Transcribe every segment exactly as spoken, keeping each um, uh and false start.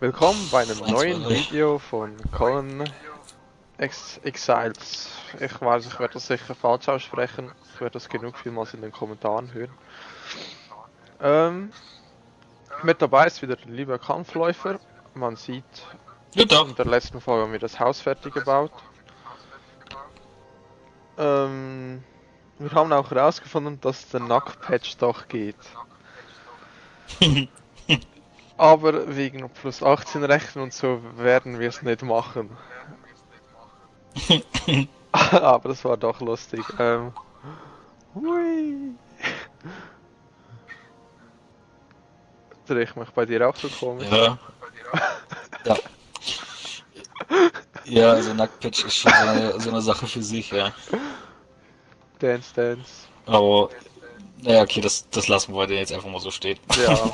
Willkommen bei einem neuen Video von Conan Exiles. Ich weiß, ich werde das sicher falsch aussprechen. Ich werde das genug vielmals in den Kommentaren hören. Ähm, mit dabei ist wieder der liebe Kampfläufer. Man sieht, in der letzten Folge haben wir das Haus fertig gebaut. Ähm, wir haben auch herausgefunden, dass der Nacktpatch doch geht. Aber wegen plus achtzehn Rechten und so werden wir es nicht machen. Aber das war doch lustig. Ähm, hui. Dreh ich mich bei dir auch so komisch? Ja. Ja. Ja, also Nacktpatch ist schon so eine, so eine Sache für sich, ja. Dance, dance. Aber, naja, okay, das, das lassen wir heute jetzt einfach mal so stehen. Ja.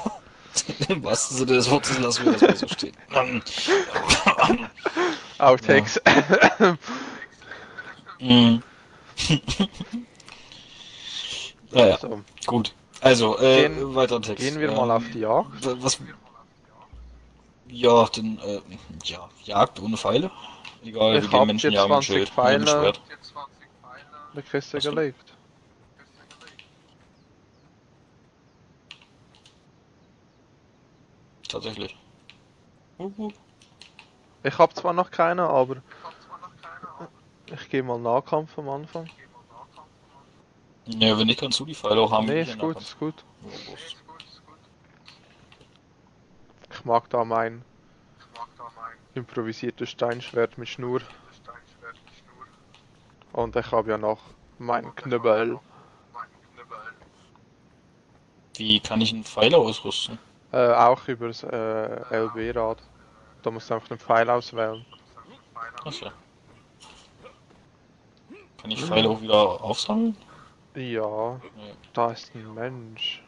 Im wahrsten Sinne des Wortes lassen wir das mal so stehen. Outtakes. Ja. mm. Naja, so. Gut. Also, äh, gehen, weiter Text. Gehen wir ähm, mal auf die Jagd. Was? Ja, denn, äh, ja, Jagd ohne Pfeile? Egal, ich wie die Menschen jagen mit Schild. Pfeile, Schwert. Eine Kiste gelegt. Tatsächlich. Ich habe zwar noch keine, aber ich gehe mal Nahkampf am Anfang. Ja, wenn nicht, kannst du die Pfeile auch haben. Nee, ist gut, ist gut. Ich mag da mein improvisiertes Steinschwert mit Schnur. Und ich habe ja noch meinen Knüppel. Wie kann ich einen Pfeil ausrüsten? Äh, auch über das äh, L B-Rad. Da musst du einfach einen Pfeil auswählen. Okay. Kann ich Pfeile auch wieder aufsammeln? Ja, ja. Da ist ein Mensch.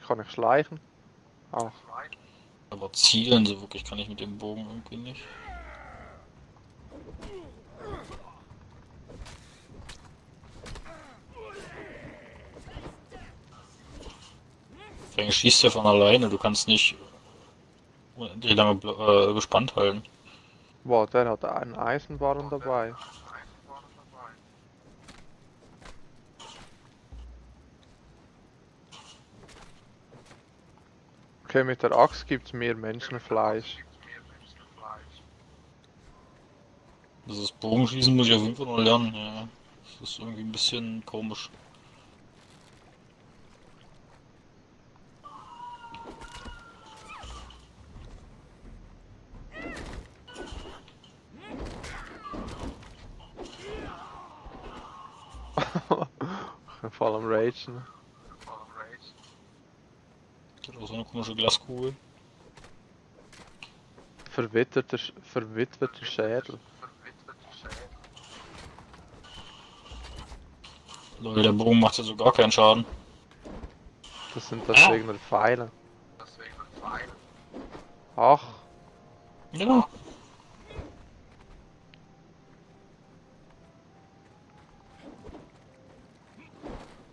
Ich kann nicht schleichen. Auch. Aber zielen so wirklich kann ich mit dem Bogen irgendwie nicht. Dann schießt er von alleine, du kannst nicht die lange äh, gespannt halten. Boah, der hat einen Eisenbarren dabei. Okay, mit der Axt gibt's mehr Menschenfleisch. Das ist Bogenschießen, muss ich auf jeden Fall noch lernen, ja. Das ist irgendwie ein bisschen komisch. Voll am Ragen. Das ist auch so eine komische Glaskugel. Verwitterter, verwitterter Schädel. Leute, der Bogen macht ja so gar keinen Schaden. Das sind deswegen nur Pfeile. Ach. Ja.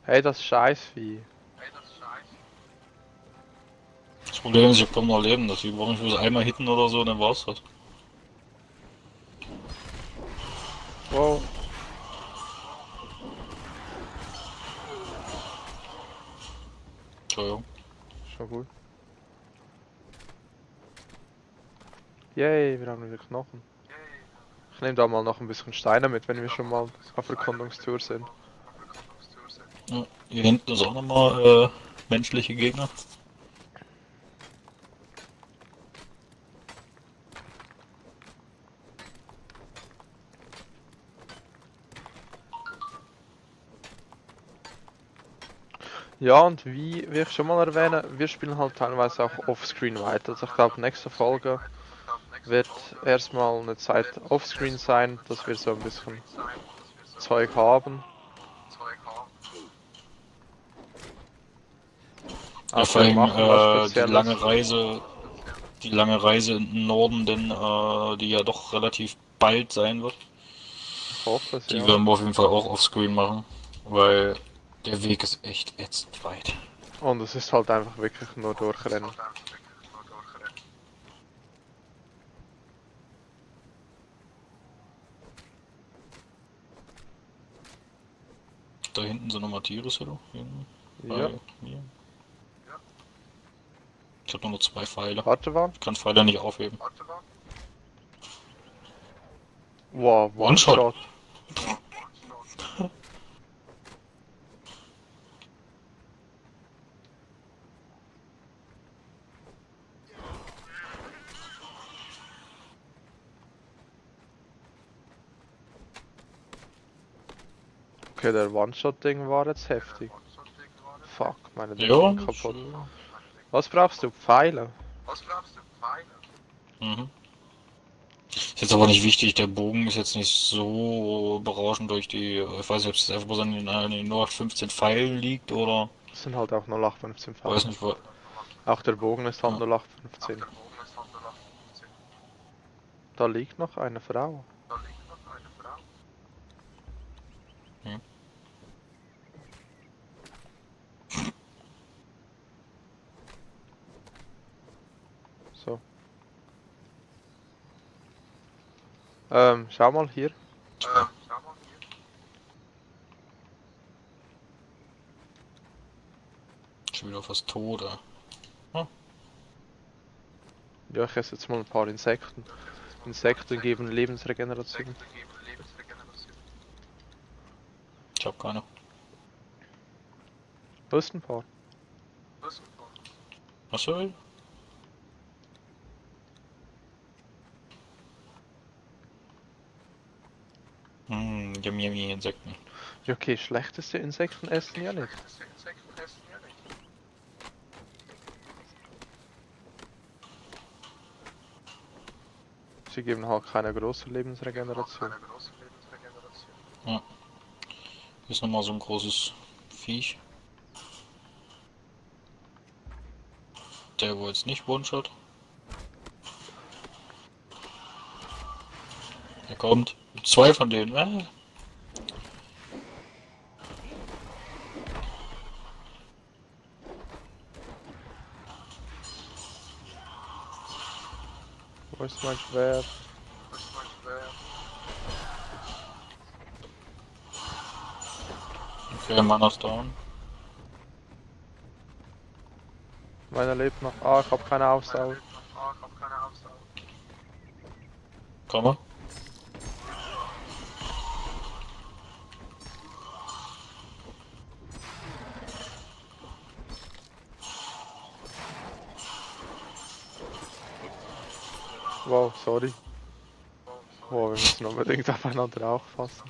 Hey, das Scheißvieh. Hey, das Scheißvieh. Das Problem ist, ich kann noch leben, das wir brauchen bloß einmal hitten oder so, dann war's das. Wow. Entschuldigung. Schon gut. Yay, wir haben wieder Knochen. Ich nehme da mal noch ein bisschen Steine mit, wenn wir schon mal auf Erkundungstour sind. Ja, hier hinten ist auch nochmal äh, menschliche Gegner. Ja, und wie, wie ich schon mal erwähne, wir spielen halt teilweise auch offscreen weiter. Also ich glaube, nächste Folge wird erstmal eine Zeit offscreen sein, dass wir so ein bisschen Zeug haben. Ja, vor allem äh, die lange Reise, die lange Reise in den Norden, denn äh, die ja doch relativ bald sein wird. braucht das ja. Die werden wir auf jeden Fall auch offscreen machen, weil der Weg ist echt ätzend weit. Und es ist halt einfach wirklich nur durchrennen. Da hinten sind nochmal Tiere, oder? Ja. Ich hab nur noch zwei Pfeile. Warte, war? Ich kann Pfeile nicht aufheben. Warte, war? Wow, One-Shot. One One okay, der One-Shot-Ding war jetzt heftig. Fuck, meine Dinge sind kaputt. Ja. Was brauchst du? Pfeile? Was brauchst du? Pfeile? Mhm. Ist jetzt aber nicht wichtig, der Bogen ist jetzt nicht so berauschend durch die, ich weiß nicht, ob es einfach bloß an den null acht fünfzehn Pfeilen liegt oder... Das sind halt auch null acht fünfzehn Pfeile. Weiß nicht, wo... Auch der Bogen ist halt ja. null acht fünfzehn. Ist da liegt noch eine Frau. Da liegt noch eine Frau. Hm. So. Ähm, schau mal hier. Ähm, schau mal hier. Schon wieder fast tot, oder? Hm. Ja, ich esse jetzt mal ein paar Insekten. Insekten geben Lebensregeneration. Insekten geben Lebensregeneration. Ich hab keine. Wo ist ein paar? Wo ist ein paar? Was soll? Hm, mm, yummy, yummy Insekten. Ja, okay, schlechteste Insekten essen ja nicht. Sie geben halt keine große Lebensregeneration. Ja. Hier ist nochmal so ein großes Viech. Der wohl jetzt nicht One-Shot. Er kommt. Zwei von denen, ne? Wo ist mein Schwert? Wo ist mein Schwert? Okay, Mann ist down. Meiner lebt noch. Ah, ich hab keine Ausdauer. Ah, ich hab keine Ausdauer. Komm mal. Wow, sorry. Wow, wir müssen unbedingt aufeinander aufpassen.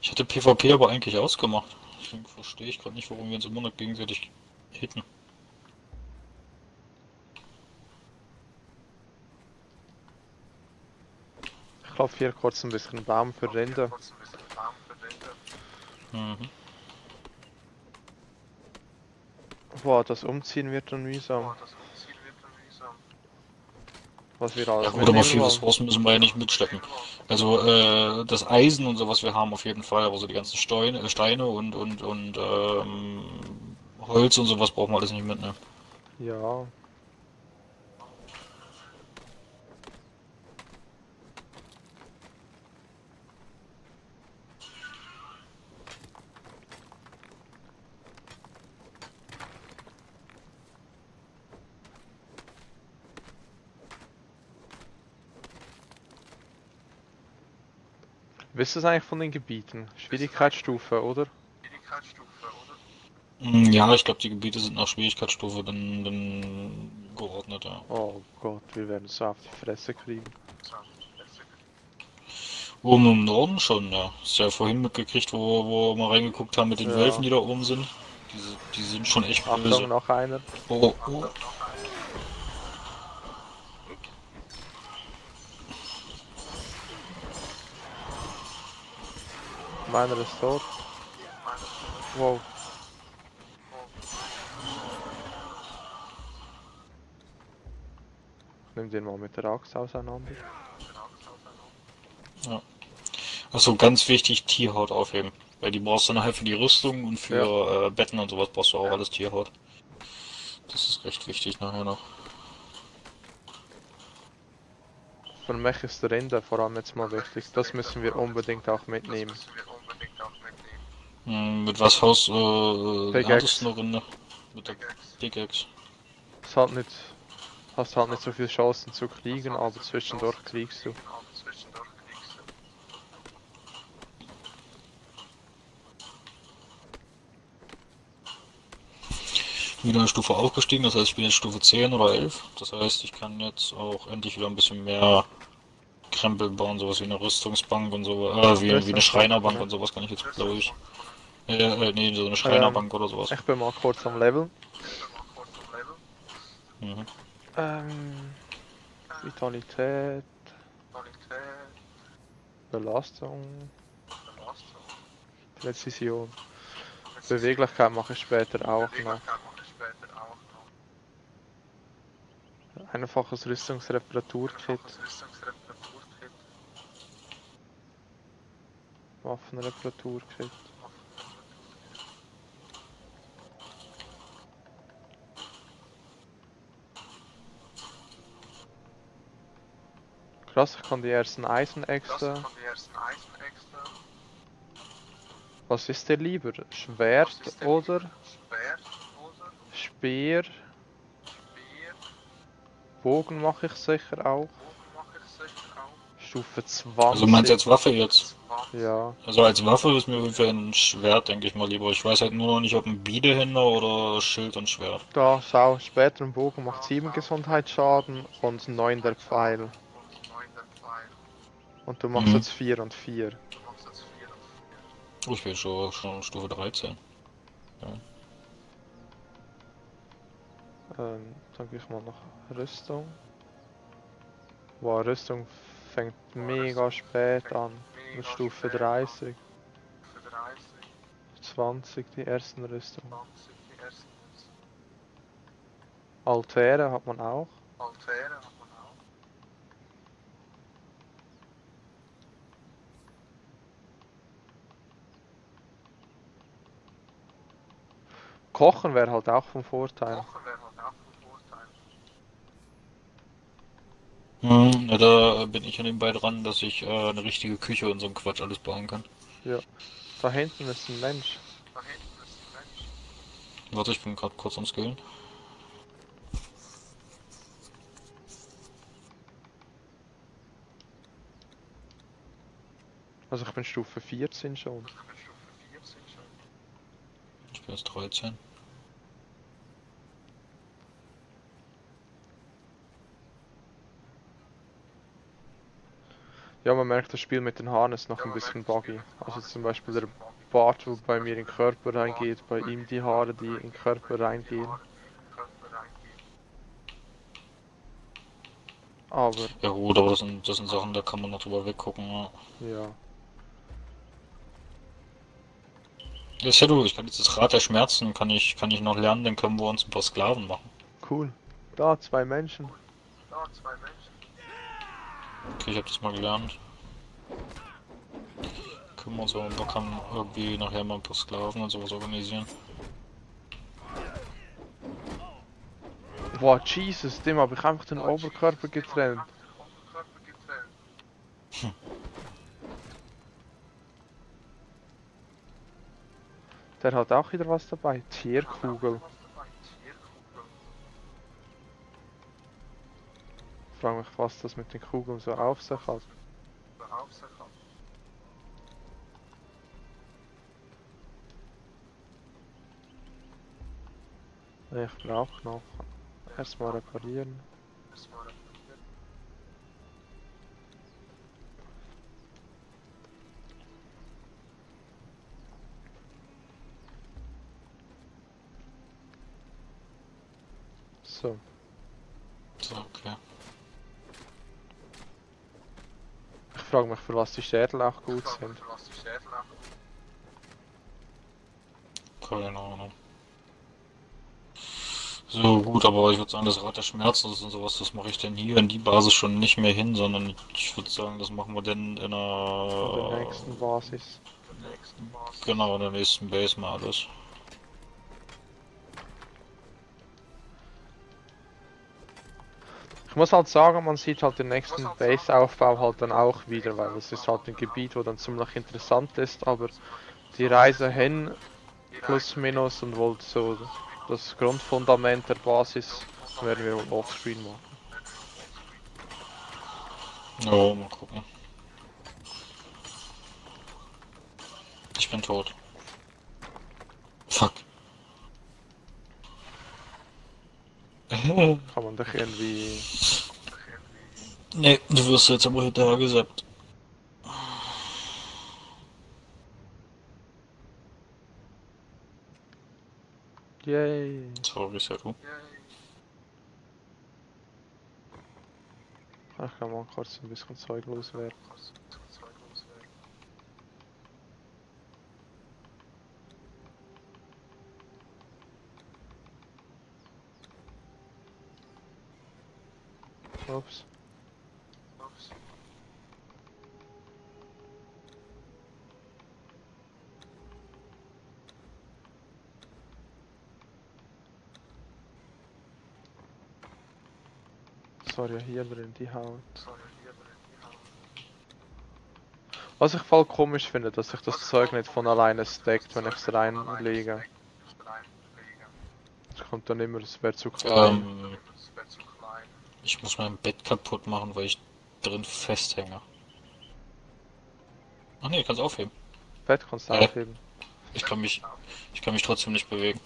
Ich hatte PvP aber eigentlich ausgemacht. Deswegen verstehe ich gerade nicht, warum wir uns immer noch gegenseitig hitten. Ich glaube hier kurz ein bisschen Baum für Rinder. Mhm. Wow, das Umziehen wird dann mühsam. Was wir da ja gut, aber viele Ressourcen müssen wir ja nicht mitschleppen. Also äh, das Eisen und so, was wir haben auf jeden Fall, also die ganzen Steine, Steine und und und ähm, Holz und sowas brauchen wir alles nicht mit, ne? Ja. Wisst ihr es eigentlich von den Gebieten? Schwierigkeitsstufe, oder? Schwierigkeitsstufe, oder? Ja, ich glaube, die Gebiete sind nach Schwierigkeitsstufe dann, dann geordnet, ja. Oh Gott, wir werden es auf die Fresse kriegen. Oben im Norden schon, ja. Ist ja vorhin mitgekriegt, wo, wo wir mal reingeguckt haben mit den ja. Wölfen, die da oben sind. Die, die sind schon echt böse. Achtung, noch einer. Oh, oh. Meiner ist tot. Wow. Nimm den mal mit der Axt auseinander. Ja. Achso, ganz wichtig, Tierhaut aufheben. Weil die brauchst du nachher für die Rüstung und für ja. äh, Betten und sowas brauchst du auch ja. alles Tierhaut. Das ist recht wichtig nachher noch. Für mich ist der Rinder vor allem jetzt mal wichtig. Das müssen wir unbedingt auch mitnehmen. Hm, mit was haust du äh, eine Rinde? Mit der Pickaxe. Das hat nicht... Hast halt nicht so viele Chancen zu kriegen, aber zwischendurch kriegst du. Wieder eine Stufe aufgestiegen, das heißt ich bin jetzt Stufe zehn oder elf, das heißt ich kann jetzt auch endlich wieder ein bisschen mehr Krempel bauen, sowas wie eine Rüstungsbank und so, äh, wie, wie eine Schreinerbank und sowas kann ich jetzt glaube ich, äh, äh nee, so eine Schreinerbank ähm, oder sowas. Ich bin mal kurz am Level. Mhm. Ähm, Vitalität, Belastung, Präzision, Beweglichkeit mache ich später auch noch. Einfaches Rüstungsreparaturkit. Waffenreparaturkit. Krass, ich kann die ersten Eisenäxte. Was ist dir lieber? Schwert oder Speer? Bogen mache ich sicher auch. Stufe zwanzig. Also meinst du als Waffe jetzt? Ja. Also als Waffe ist mir für ein Schwert, denke ich mal, lieber. Ich weiß halt nur noch nicht, ob ein Biedehänder oder Schild und Schwert. Da, schau, später ein Bogen macht sieben Gesundheitsschaden und neun der Pfeil. Und du machst mhm. jetzt vier und vier. Oh, ich bin schon, schon Stufe dreizehn. Ja. Ähm, dann gehe ich mal nach Rüstung. Boah, Rüstung fängt mega spät an. Mit Stufe dreißig. zwanzig die ersten Rüstungen. Altäre hat man auch. Kochen wäre halt auch vom Vorteil. Hm, na, da bin ich ja nebenbei dran, dass ich äh, eine richtige Küche und so einen Quatsch alles bauen kann. Ja. Da hinten ist ein Mensch. Da hinten ist ein Mensch. Warte, ich bin gerade kurz am Skillen. Also ich bin Stufe vierzehn schon. Ich bin jetzt dreizehn. Ja, man merkt, das Spiel mit den Haaren ist noch ja, ein bisschen buggy. Also zum Beispiel der Bart, wo bei mir in den Körper reingeht, bei ihm die Haare, die in den Körper reingehen. Aber... Ja gut, aber das sind, das sind Sachen, da kann man noch drüber weggucken, ja. Ja. Das ist ja du, ich kann jetzt das Rad der Schmerzen, kann ich, kann ich noch lernen, dann können wir uns ein paar Sklaven machen. Cool. Da, zwei Menschen. Da, zwei Menschen. Okay, ich hab das mal gelernt. Können wir uns aber Bock haben, irgendwie nachher mal ein paar Sklaven und sowas organisieren. Boah, Jesus, dem hab ich einfach den Oberkörper getrennt. Hm. Der hat auch wieder was dabei. Tierkugel. Ich frage mich, was das mit den Kugeln so auf sich hat. Ich brauche noch. Erstmal reparieren. So. So, okay. Ich frage mich, für was die Schädel auch gut ich sind. Mich, für was die Schädel auch gut. Keine Ahnung. So gut, aber ich würde sagen, das Rad der Schmerzen und sowas, das mache ich denn hier in die Basis schon nicht mehr hin, sondern ich würde sagen, das machen wir denn in der, in der nächsten Basis. In der nächsten Basis. Genau, in der nächsten Base mal alles. Ich muss halt sagen, man sieht halt den nächsten Base-Aufbau halt dann auch wieder, weil es ist halt ein Gebiet, wo dann ziemlich interessant ist, aber die Reise hin, plus minus und wollt so das Grundfundament der Basis, werden wir offscreen machen. Ja, mal gucken. Ich bin tot. Fuck. Kann man doch irgendwie... Nee, du wirst jetzt aber hinterher gesappt. Yay. Sorry, Seru. Ich kann mal kurz ein bisschen Zeug loswerden. Ups. Ups. Sorry, hier drin die Haut. Sorry, hier drin die Haut. Was ich voll komisch finde, dass sich das Zeug nicht von alleine stackt, wenn ich es reinlege. Es kommt dann immer, es wäre zu klein. Um. Ich muss mein Bett kaputt machen, weil ich drin festhänge. Ach ne, ich kann es aufheben. Bett kannst du ja aufheben. Ich kann mich, ich kann mich trotzdem nicht bewegen.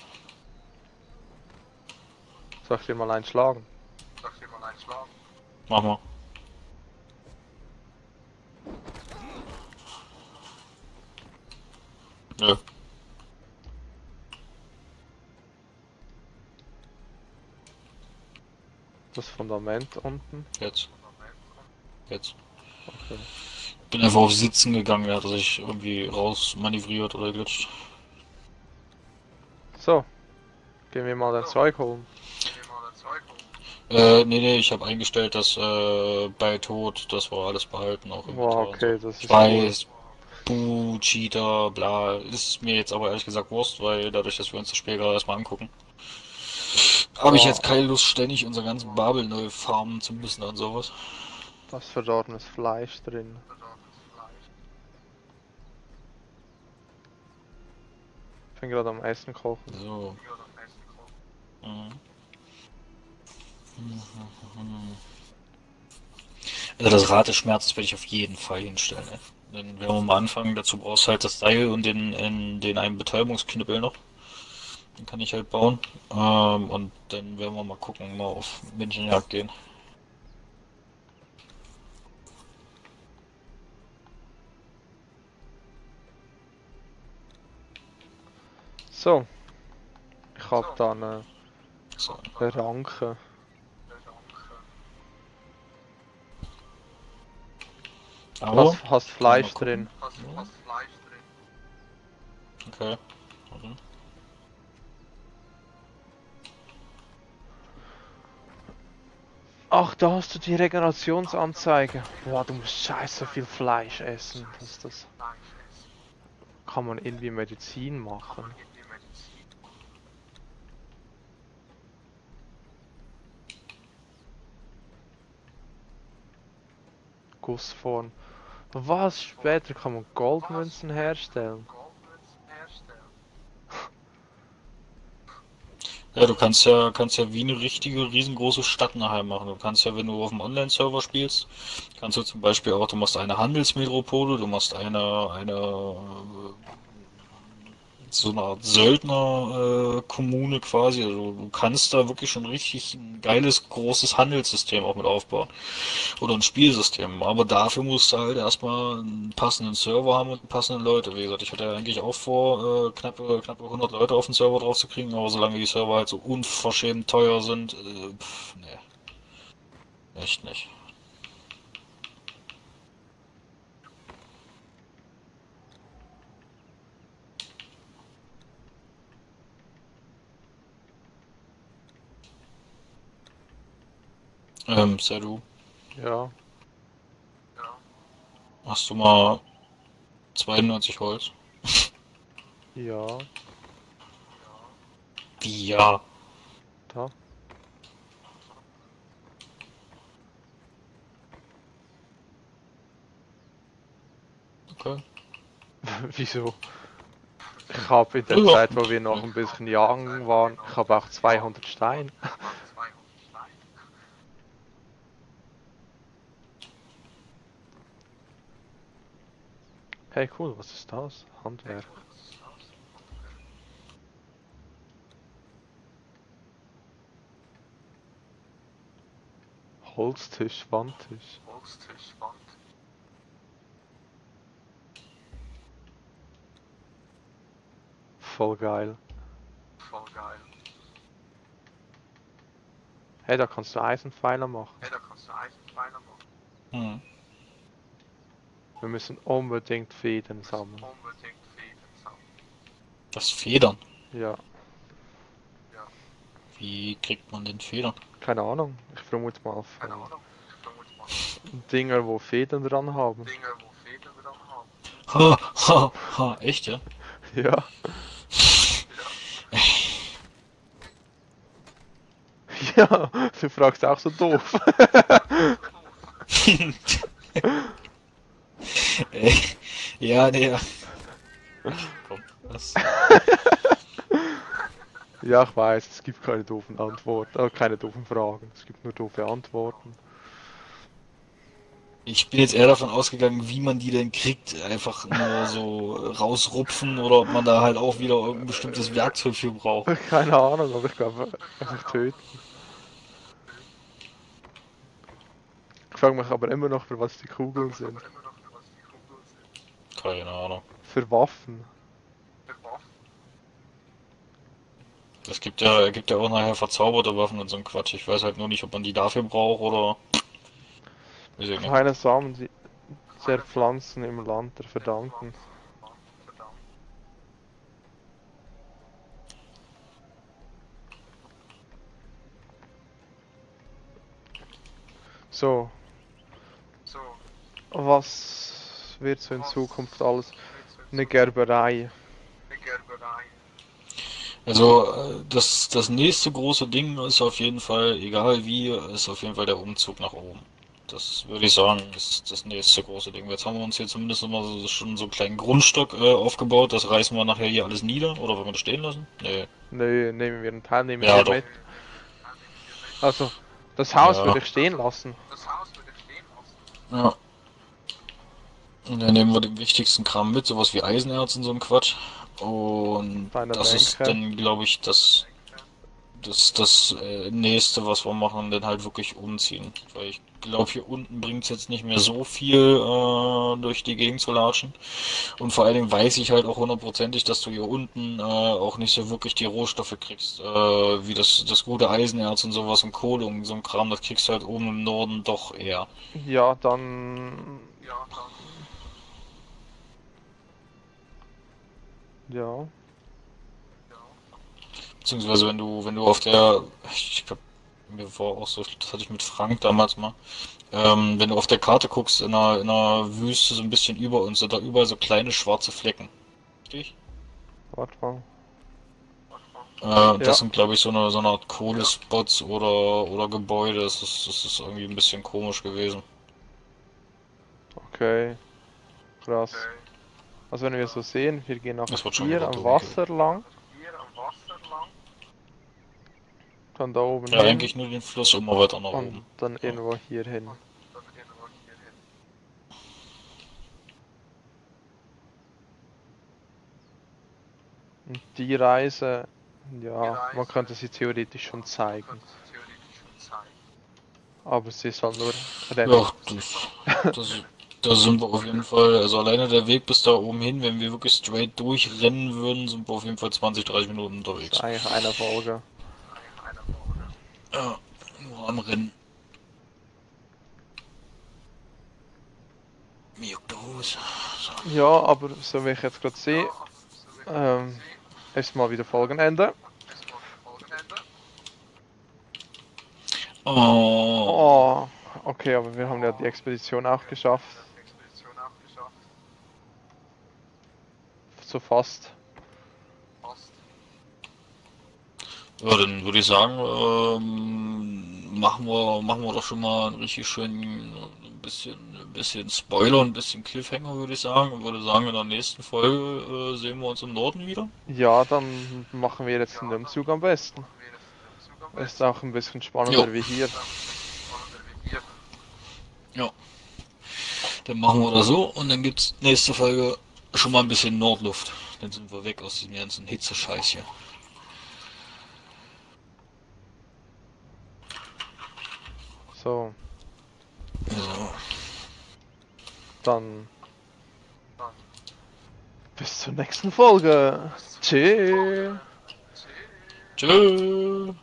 Soll ich dir mal einschlagen? Soll ich dir mal einschlagen? Mach mal. Nö. Das Fundament unten? Jetzt. Jetzt. Okay. Ich bin einfach auf Sitzen gegangen, er hat sich irgendwie rausmanövriert oder glitscht. So. Gehen wir mal das Zeug holen. Äh, nee, nee, ich habe eingestellt, dass äh, bei Tod, das war alles behalten. Auch wow, okay, das ist Schweiß, Buh, Cheater, bla. Ist mir jetzt aber ehrlich gesagt Wurst, weil dadurch, dass wir uns das Spiel gerade erstmal angucken. Habe ich jetzt keine Lust, ständig unsere ganzen Babel neu farmen zu müssen und sowas. Was verdorbenes Fleisch drin. Ich bin gerade am Essen kochen. So. Mhm. Also das Rad des Schmerzes werde ich auf jeden Fall hinstellen. Ey. Dann werden wir mal anfangen. Dazu brauchst du halt das Seil und den, in, den einen Betäubungsknüppel noch. Den kann ich halt bauen. Ähm, und dann werden wir mal gucken, mal auf Menschenjagd gehen. So. Ich hab da eine Ranke. Aber hast Fleisch drin. Hast Fleisch drin. Okay. Mhm. Ach, da hast du die Regenerationsanzeige. Boah, du musst scheiße viel Fleisch essen. Was ist das? Kann man irgendwie Medizin machen? Gussform. Was? Später kann man Goldmünzen herstellen. Ja, du kannst ja, kannst ja wie eine richtige, riesengroße Stadt nachher machen. Du kannst ja, wenn du auf dem Online-Server spielst, kannst du zum Beispiel auch, du machst eine Handelsmetropole, du machst eine, eine, so eine Art Söldner-Kommune quasi. Also du kannst da wirklich schon richtig ein geiles, großes Handelssystem auch mit aufbauen. Oder ein Spielsystem. Aber dafür musst du halt erstmal einen passenden Server haben und passenden Leute. Wie gesagt, ich hatte ja eigentlich auch vor, äh, knappe, knappe hundert Leute auf den Server drauf zu kriegen, aber solange die Server halt so unverschämt teuer sind, äh, pff, nee. Echt nicht. Ähm, Sadu. Ja. Ja. Hast du mal zweiundneunzig Holz? Ja. Wie ja? Da. Okay. Wieso? Ich habe in der ja. Zeit, wo wir noch ein bisschen jagen waren, ich habe auch zweihundert Stein. Hey cool, was ist das? Handwerk. Holztisch, Wandtisch. Holztisch, Wandtisch. Voll geil. Voll geil. Hey, da kannst du Eisenpfeiler machen. Hey, da kannst du Eisenpfeiler machen. Hm. Wir müssen unbedingt Federn sammeln. Unbedingt Federn sammeln. Das Federn? Ja. Ja. Wie kriegt man denn Federn? Keine Ahnung. Ich vermute mal auf. Keine Ahnung. Ich vermute mal auf. Dinger, wo Federn dran haben. Dinger, wo Federn dran haben. Ha, ha, ha. Echt, ja? Ja. Ja, du fragst auch so doof. Ja, nee, ja. Komm, was? Ja, ich weiß, es gibt keine doofen Antworten, äh, keine doofen Fragen, es gibt nur doofe Antworten. Ich bin jetzt eher davon ausgegangen, wie man die denn kriegt, einfach nur so rausrupfen oder ob man da halt auch wieder irgendein bestimmtes Werkzeug für braucht. Keine Ahnung, aber ich glaube, einfach töten. Ich frage mich aber immer noch, für was die Kugeln sind. Keine Ahnung. Für Waffen. Für Waffen? Das gibt ja, gibt ja auch nachher verzauberte Waffen und so ein Quatsch. Ich weiß halt nur nicht, ob man die dafür braucht oder... Keine Samen, die der Pflanzen im Land der Verdammten. So. Was wird so in Zukunft alles? Eine Gerberei. Also das, das nächste große Ding ist auf jeden Fall, egal wie, ist auf jeden Fall der Umzug nach oben. Das würde ich sagen, ist das nächste große Ding. Jetzt haben wir uns hier zumindest immer so, schon so einen kleinen Grundstock äh, aufgebaut. Das reißen wir nachher hier alles nieder. Oder wollen wir das stehen lassen? Nee. Nee, nehmen wir einen Teil, nehmen wir ja, mit. Also, das Haus ja. würde ich stehen lassen. Das Haus würde ich stehen lassen. Ja. Und dann nehmen wir den wichtigsten Kram mit, sowas wie Eisenerz und so ein Quatsch. Und Deine das Bänke. Ist dann, glaube ich, das... Das das äh, nächste, was wir machen, dann halt wirklich umziehen. Weil ich glaube, hier unten bringt es jetzt nicht mehr so viel äh, durch die Gegend zu latschen. Und vor allen Dingen weiß ich halt auch hundertprozentig, dass du hier unten äh, auch nicht so wirklich die Rohstoffe kriegst. Äh, wie das, das gute Eisenerz und sowas und Kohle und so ein Kram, das kriegst du halt oben im Norden doch eher. Ja, dann... Ja, dann... Ja... Beziehungsweise wenn du, wenn du auf der, ich glaube, mir war auch so, das hatte ich mit Frank damals mal, ähm, wenn du auf der Karte guckst, in einer, in einer Wüste so ein bisschen über uns, sind da überall so kleine schwarze Flecken. Richtig? Warte mal. Äh, ja. Das sind, glaube ich, so eine, so eine Art Kohlespots oder, oder Gebäude, das ist, das ist irgendwie ein bisschen komisch gewesen. Okay, krass. Also wenn wir so sehen, wir gehen auch hier am Wasser lang. Dann da oben. Ja, eigentlich nur den Fluss immer weiter nach oben. Dann irgendwo hier hin. Und die Reise, ja, man könnte sie theoretisch schon zeigen. Aber sie ist halt nur rennen. Ja, das, da sind wir auf jeden Fall, also alleine der Weg bis da oben hin, wenn wir wirklich straight durchrennen würden, sind wir auf jeden Fall zwanzig, dreißig Minuten unterwegs. Das ist eigentlich eine Folge. Ja, nur am Rennen. Mir juckt der Hose. So. Ja, aber so wie ich jetzt gerade sehe, ja, ähm, ist mal wieder Folgenende. Oh. Oh. Okay, aber wir haben ja die Expedition auch geschafft. So fast. Ja, dann würde ich sagen, ähm, machen wir machen wir doch schon mal einen richtig schönen ein bisschen ein bisschen Spoiler, ein bisschen Cliffhanger, würde ich sagen. Ich würde sagen, in der nächsten Folge äh, sehen wir uns im Norden wieder. Ja, dann machen wir jetzt den Umzug am besten. Ist auch ein bisschen spannender jo. wie hier. Ja. Dann machen wir das so und dann gibt's nächste Folge schon mal ein bisschen Nordluft. Dann sind wir weg aus diesem ganzen Hitzescheiß hier. So. So. Dann. Bis zur nächsten Folge. Tschüss. Tschüss.